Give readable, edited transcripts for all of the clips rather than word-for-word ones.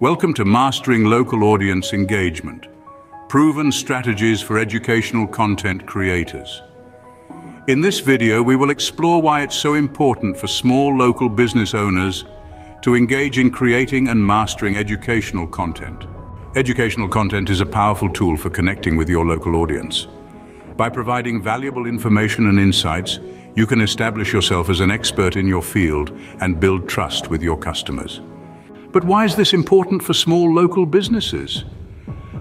Welcome to Mastering Local Audience Engagement, proven strategies for educational content creators. In this video, we will explore why it's so important for small local business owners to engage in creating and mastering educational content. Educational content is a powerful tool for connecting with your local audience. By providing valuable information and insights, you can establish yourself as an expert in your field and build trust with your customers. But why is this important for small local businesses?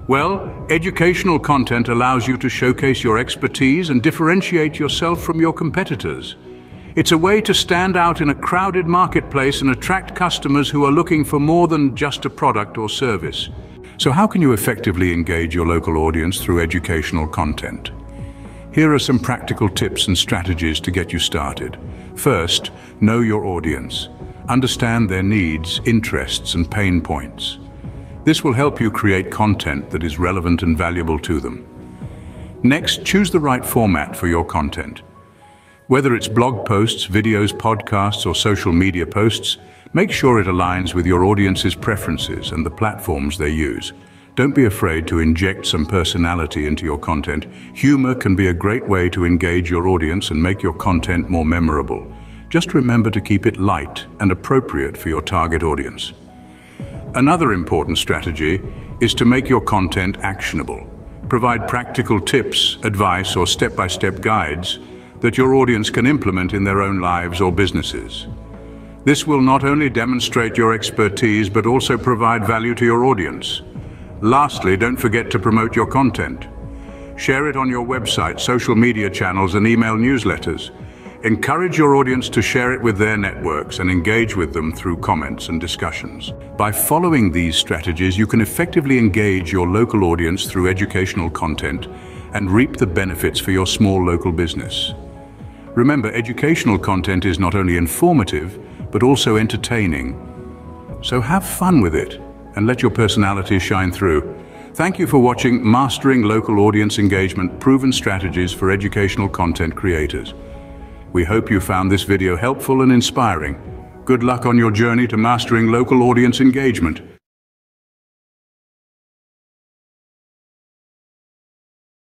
Well, educational content allows you to showcase your expertise and differentiate yourself from your competitors. It's a way to stand out in a crowded marketplace and attract customers who are looking for more than just a product or service. So how can you effectively engage your local audience through educational content? Here are some practical tips and strategies to get you started. First, know your audience. Understand their needs, interests, and pain points. This will help you create content that is relevant and valuable to them. Next, choose the right format for your content. Whether it's blog posts, videos, podcasts, or social media posts, make sure it aligns with your audience's preferences and the platforms they use. Don't be afraid to inject some personality into your content. Humor can be a great way to engage your audience and make your content more memorable. Just remember to keep it light and appropriate for your target audience. Another important strategy is to make your content actionable. Provide practical tips, advice, or step-by-step guides that your audience can implement in their own lives or businesses. This will not only demonstrate your expertise, but also provide value to your audience. Lastly, don't forget to promote your content. Share it on your website, social media channels, and email newsletters. Encourage your audience to share it with their networks and engage with them through comments and discussions. By following these strategies, you can effectively engage your local audience through educational content and reap the benefits for your small local business. Remember, educational content is not only informative, but also entertaining. So have fun with it and let your personality shine through. Thank you for watching Mastering Local Audience Engagement, proven strategies for educational content creators. We hope you found this video helpful and inspiring. Good luck on your journey to mastering local audience engagement.